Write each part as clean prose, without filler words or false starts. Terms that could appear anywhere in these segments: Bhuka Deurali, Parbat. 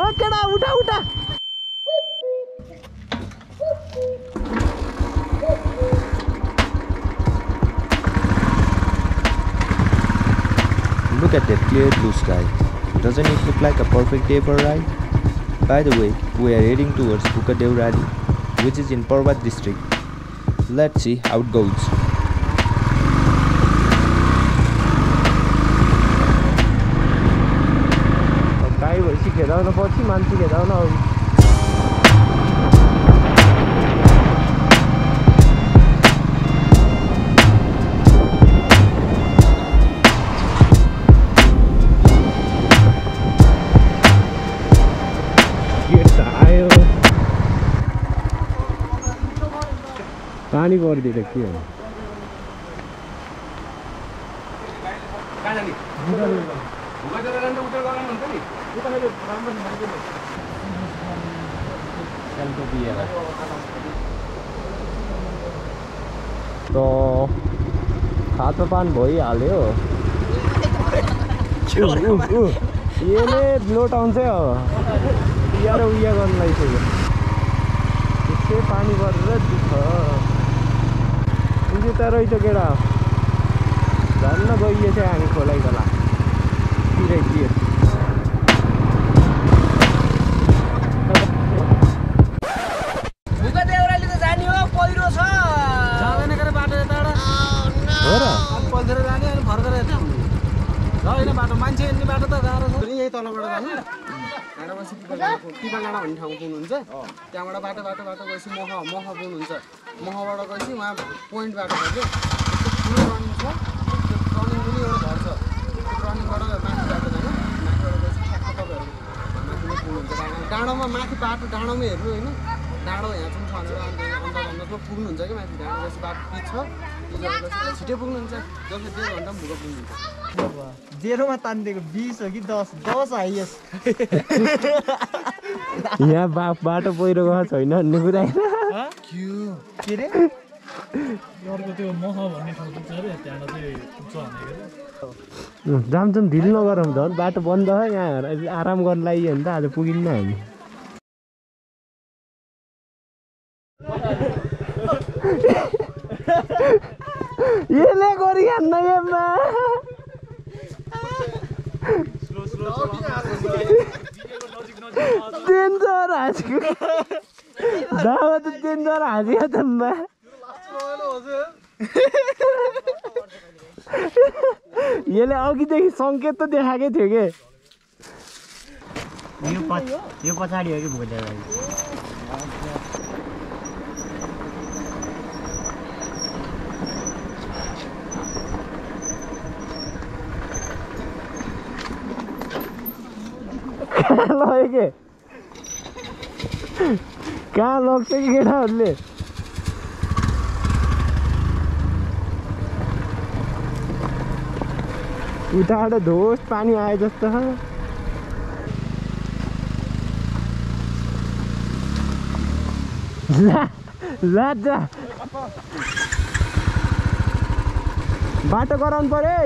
ओकेड़ा उठा उठा Look at that clear blue sky. Doesn't it look like a perfect day for a ride? By the way, we are heading towards Bhuka Deurali, which is in Parbat district. Let's see how it goes. पानी bore दे रखी है तो खातो पान भई हाल्यो ये ले ब्लो टाउन से हो यार उया गर्न लागिसक्यो त्यसै पानी भरेर दुख मुझे तो रही तो गेड़ा धन गई है हमी खोला गला तीर तीर भुका देउराली तो जानी हो पहिरो छ जादैन गरे बाटो यताडा हो र पहिरो जाने अनि फर्केर यता हुन्छ हैन बाटो मान्छे हिँड्ने बाटो त गाह्रो छ यही तलबाट जानु गाडा बसी पिपलगाडा भन्ने ठाउँ पुग्नुहुन्छ त्यहाँबाट बाटो गएपछि मह पुग्नुहुन्छ महबाट गएपछि वहाँ पोइन्ट बाटो छ के ठुलो रनिङ छ त्यो रनिङ पनि एउटा घर छ त्यो रनिङबाट माथि बाटो छैन माथिबाट गएपछि ठ्याक्क तपाईँहरू माथि नै पुग्नुहुन्छ डाँडोमा माथि बाटो डाँडोमा हेर्नु होइन डाँडो यहाँ छौँ भनेर अन्त पुग्नुहुन्छ कि माथि डाँडो गएपछि बाटो पिच छ छिटै पुग्नुहुन्छ जसले 2 घन्टा पनि भुका पुग्नुहुन्छ जेरोमा तान्देको 20 हो कि 10 हाइएस्ट यहाँ बाटो पहिरो गएको छैन भन्ने कुरा के रे अर्को त्यो मह भन्ने ठाउँ छ रे त्यहाँ चाहिँ पुग्छ भनेको जाम ढिल नगरौँ त बाटो बन्द छ यहाँ आराम गर्न लागि हो नि त आज पुगिन्न हामी येले गरि हान्न एमा स्लो स्लो डेन्जर आजको दावा त डेन्जर हाजिया तम्मा येले अघिदेखि संकेत त देखाकै थियो के यो पछाडी हो कि भोले कहाँ लग्छ कि केटाहरूले उताबाट धोस पानी आए जस्तो छ बाटो गराउनु पर्यो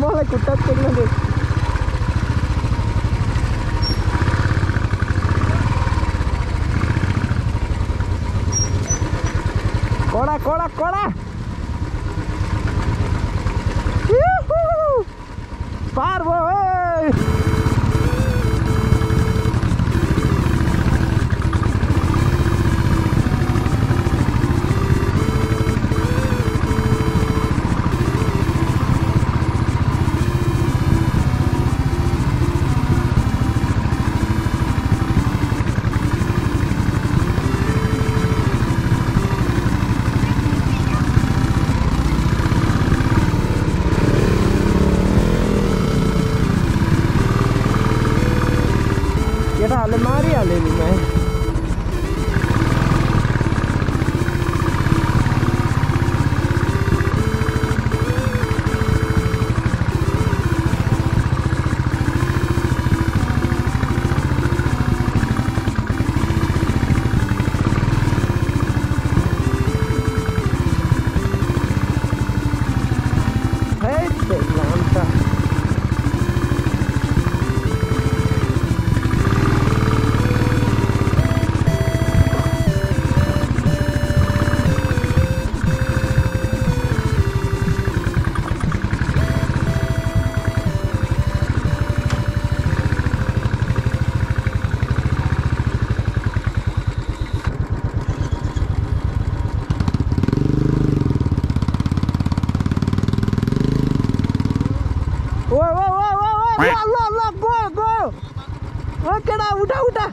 मलाई खुट्टा टेक्न दे कडा कडा कडा पार भयो है उठा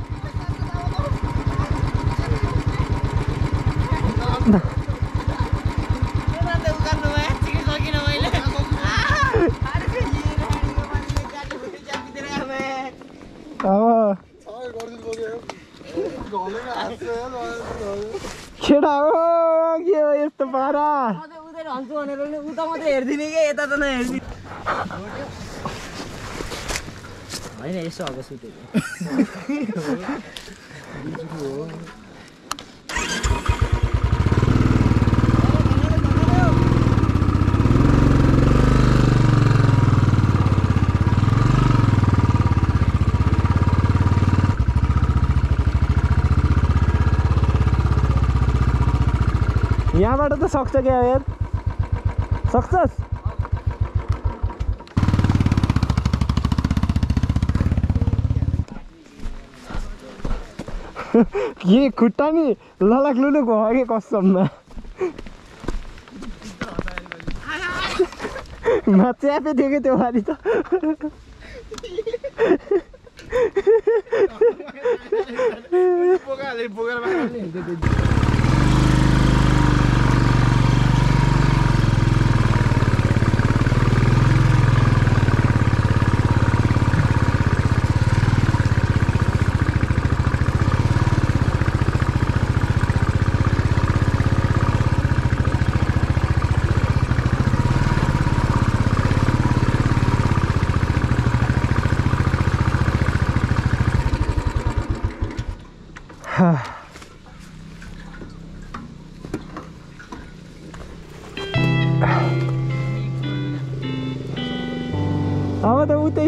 केटा हो के यस्तो पारा उदै हन्छु भनेर नि उता मात्रै हेर्दिने के यता त नहेर्दिने हैन यसो अगा सुतेको हो यहाँ बाट त सक्छ के यार सक्छस ये खुट्टा नि ललकलुलु हो के कसममा म च्यापे दिए के त्यो वाली त पोगाले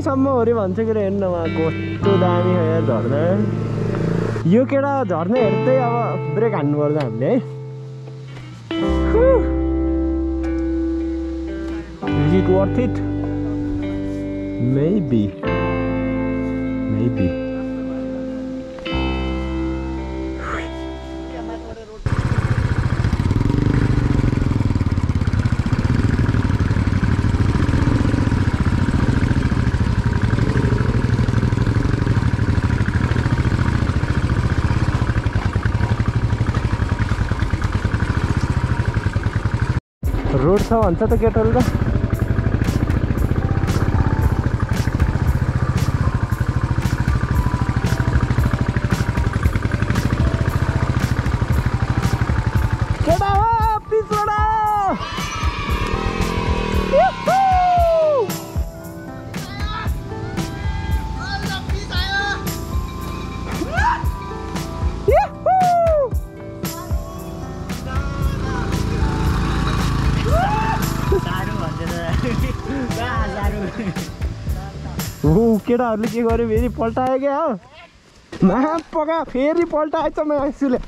सम्म होरी भन्छ कि हेर्न उहाँ कस्तो दामी हो यार झर्ना यो केटा झर्ना हेर्दै अब ब्रेक हान्नु पर्छ हामीले है Is it worth it? Maybe. Maybe. Road छ भन्छ त केटोले त केटा हो पिछोडा केटाहरुले के गर्यो फेरि पल्टाए के हो महा पका फेरि पल्टाए त म आइसुले आला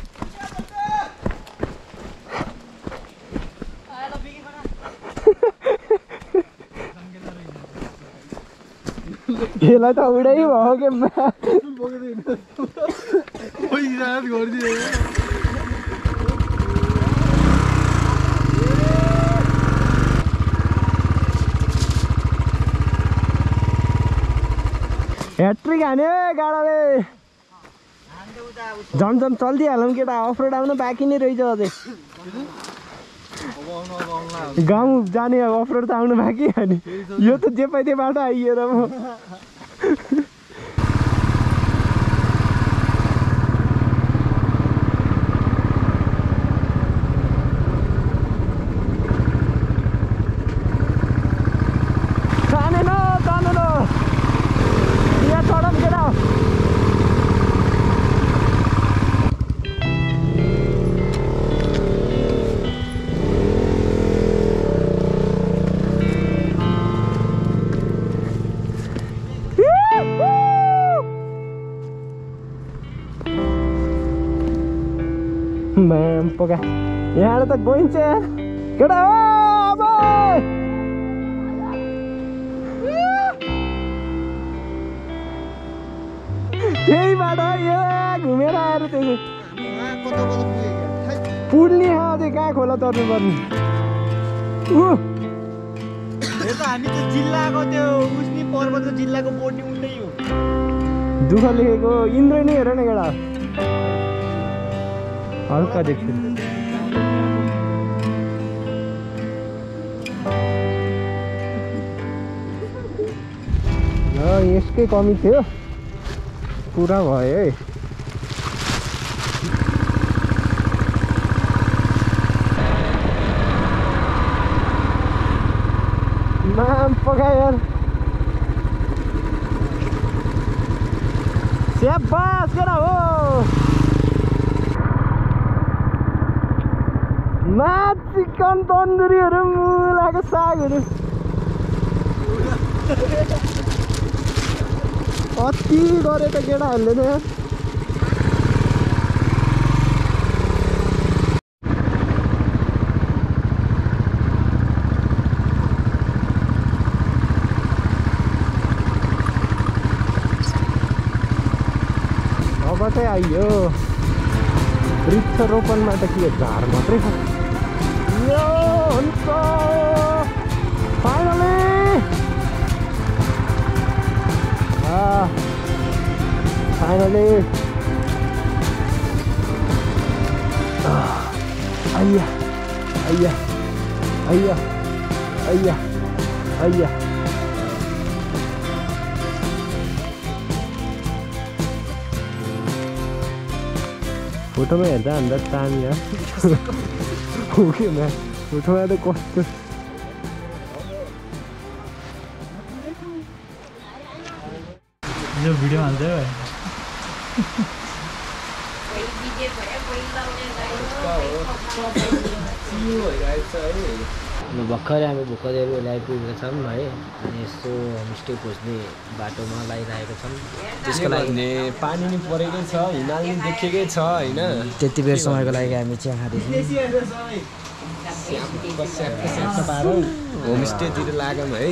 बिगी बना खेला त उडै भयो के म ओइ रात गर्दिए हैट्रिक हाने गाडाले झमझम चल्दी हालौँ केटा अफरोड आउन बाँकी नै रहेछ अझै गाउँ जाने अब अफरोड त आउन बाँकी हो नि यो त जे पाइते बाटो आइयो र म पका यहाँ त गइन्छ केटा हो अब त्यही बाटो यो घुमेर आएर त्यही पुल्ने आउँदै कहाँ खोला तर्नु पर्ने यो त हामी त जिल्लाको त्यो उस्नी पर्वत जिल्लाको बोर्डिङ नै हो दुहले को इंद्रनी अरणेगड़ा हल्का देखते हैं ना इसके कमी थे पूरा भाई नाम पका यार शाबाश करा हो मां चिकन तंदूरी और मुलाको साग अति गरेको केटाहरुले नि बटे आइयो वृक्षारोपण में तो कि झार मात्रै छ यो हुन्छ फाइनली फाइनली आइया आइया आइया आइया आइया फोटो में हेर्दा भन्दा दामी हो के म फोटोमा त कस्तो यो भिडियो हाल्दै भए कोही भिडियो भए कोही लाउने गाइस भर्खरै हामी भुका देउराली आइपुगेका छौं है अनि यसो होमस्टे खोज्ने बाटोमा लागिरहेको छौं त्यसको लागि पानी नि परेकै छ हिमाल नि देखेकै छ हैन त्यति बेर समयको लागि हामी चाहिँ हारिदिन्छौं होमस्टेतिर लागम है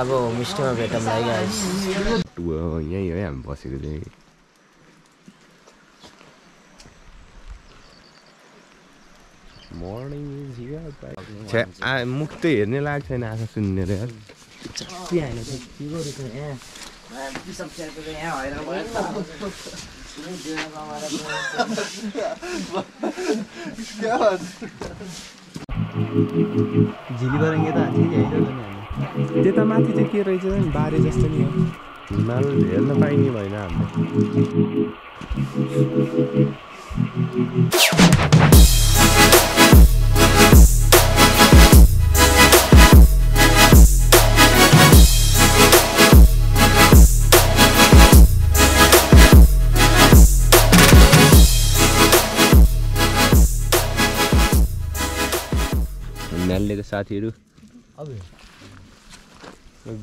अब होमस्टेमा भेटम है गाइस यही हो हामी बसेको चाहिँ Morning is here. Che, I mukte hearne lag chaina asa sunne re yaar. Chappi haina ke ke gareko yaar. Yo sab chha to yaha haira bhayeko. Sune jena hamara ko. Kya baat? Jili barenge ta athi jai jana hami. Teta mathi cha ke raheko ni bare jasto ni ho. Himal helna paini bhaina hamle. साथीहरु अब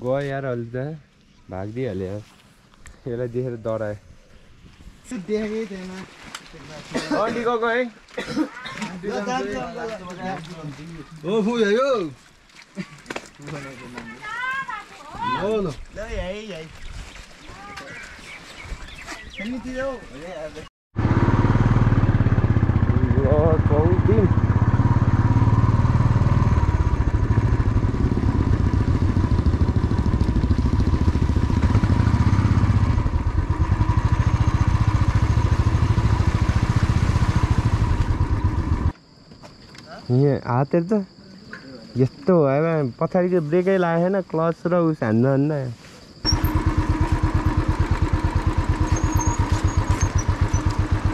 गयो यार अलदा भाग दिए हले एला देखेर डराए देखेकै छैन अनि गको है ओ फु यो लो लो ल यही यही चलनी थी जाओ यो कौदिन ये आते तो ये तो है मैं पता नहीं कि ब्रेक ही लाया है ना क्लच रहा उस अंदर अंदर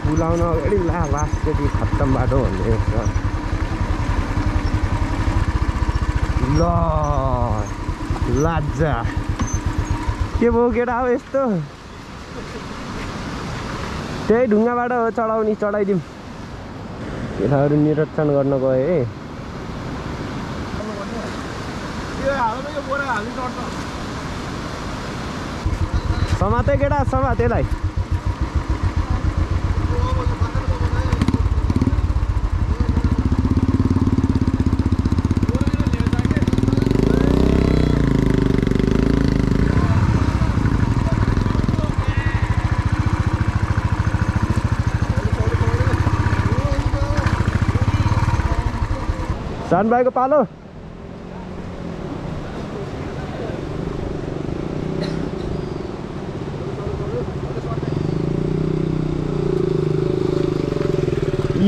पुलाव ना अरे लास्ट के दिन खत्म बाटो होने का लॉ लाजा ये वो केटा है इस तो तेरे ढूँगा बाटो चढ़ाओ नहीं चढ़ाई जिम यहाँहरु निरीक्षण गर्न गए है समाते केटा समातेलाई सान भाई को पालो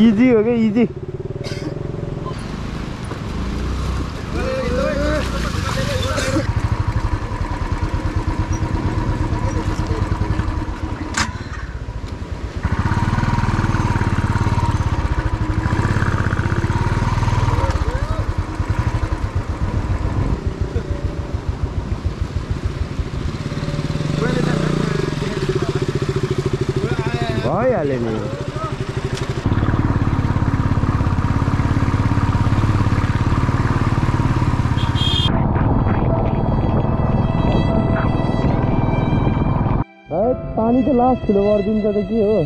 इजी हो गया इजी। पानी तो लास्ट ठूलो और दिन का तो के हो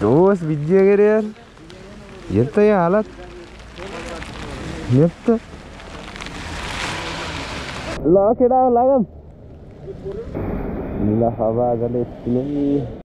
दोस्त बिजी गए यार। ये हालत लगा हवा गले।